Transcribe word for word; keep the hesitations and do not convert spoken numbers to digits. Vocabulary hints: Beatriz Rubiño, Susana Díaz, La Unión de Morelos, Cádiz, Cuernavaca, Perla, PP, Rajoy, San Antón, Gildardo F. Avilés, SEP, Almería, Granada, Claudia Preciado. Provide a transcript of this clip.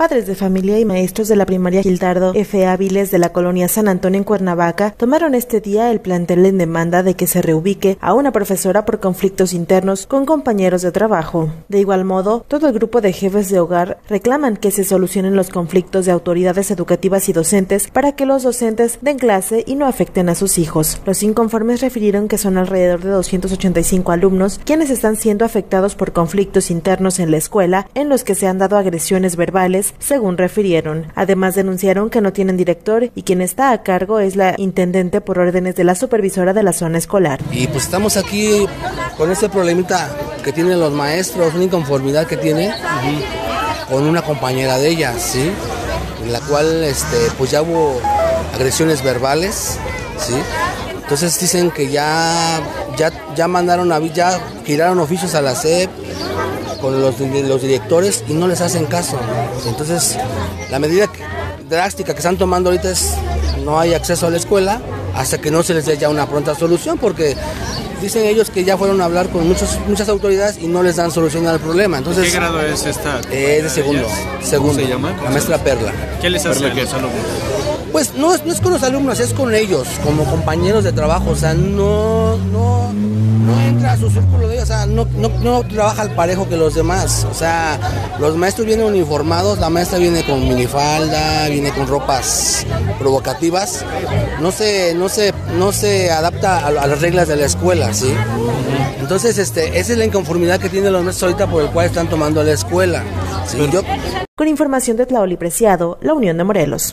Padres de familia y maestros de la primaria Gildardo F. Avilés de la colonia San Antón en Cuernavaca tomaron este día el plantel en demanda de que se reubique a una profesora por conflictos internos con compañeros de trabajo. De igual modo, todo el grupo de jefes de hogar reclaman que se solucionen los conflictos de autoridades educativas y docentes para que los docentes den clase y no afecten a sus hijos. Los inconformes refirieron que son alrededor de doscientos ochenta y cinco alumnos quienes están siendo afectados por conflictos internos en la escuela en los que se han dado agresiones verbales, según refirieron. Además, denunciaron que no tienen director y quien está a cargo es la intendente por órdenes de la supervisora de la zona escolar. Y pues estamos aquí con este problemita que tienen los maestros, una inconformidad que tienen con una compañera de ella, ¿sí? En la cual este, pues ya hubo agresiones verbales, ¿sí? Entonces dicen que ya, ya, ya mandaron, a, ya giraron oficios a la S E P, con los, los directores y no les hacen caso. Entonces, la medida drástica que están tomando ahorita es no hay acceso a la escuela hasta que no se les dé ya una pronta solución, porque dicen ellos que ya fueron a hablar con muchos, muchas autoridades y no les dan solución al problema. Entonces, ¿qué grado es esta? Es de segundo. segundo ¿Cómo se llama? La maestra Perla. ¿Qué les hace a los alumnos? Pues no es, no es con los alumnos, es con ellos, como compañeros de trabajo. O sea, no... no No entra a su círculo de ellos, o sea, no, no, no trabaja al parejo que los demás. O sea, los maestros vienen uniformados, la maestra viene con minifalda, viene con ropas provocativas. No se, no se, no se adapta a, a las reglas de la escuela, ¿sí? Entonces, este, esa es la inconformidad que tienen los maestros ahorita por el cual están tomando la escuela, ¿sí? Yo... Con información de Claudia Preciado, La Unión de Morelos.